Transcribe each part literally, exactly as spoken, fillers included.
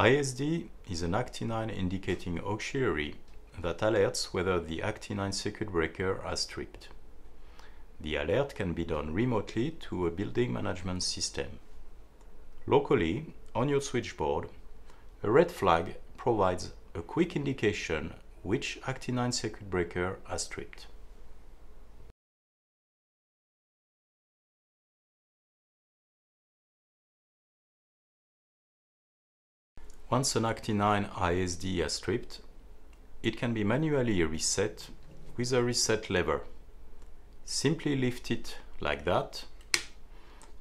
I S D is an Acti nine indicating auxiliary that alerts whether the Acti nine circuit breaker has tripped. The alert can be done remotely to a building management system. Locally, on your switchboard, a red flag provides a quick indication which Acti nine circuit breaker has tripped. Once an Acti nine I S D has tripped, it can be manually reset with a reset lever. Simply lift it like that,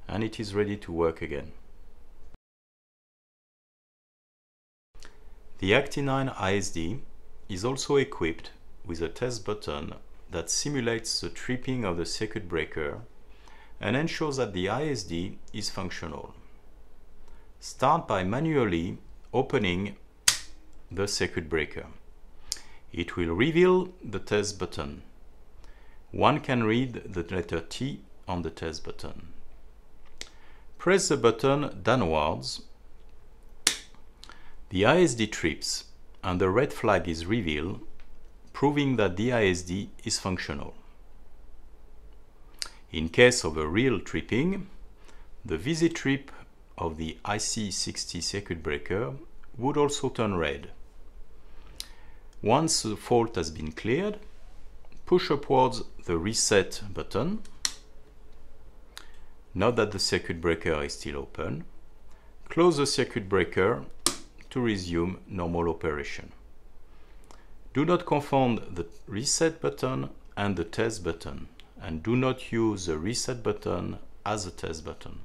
and it is ready to work again. The Acti nine I S D is also equipped with a test button that simulates the tripping of the circuit breaker and ensures that the I S D is functional. Start by manually opening the circuit breaker. It will reveal the test button. One can read the letter T on the test button. Press the button downwards. The I S D trips and the red flag is revealed, proving that the I S D is functional. In case of a real tripping, the V Z trip of the I C sixty circuit breaker would also turn red. Once the fault has been cleared, push upwards the reset button. Note that the circuit breaker is still open. Close the circuit breaker to resume normal operation. Do not confound the reset button and the test button, and do not use the reset button as a test button.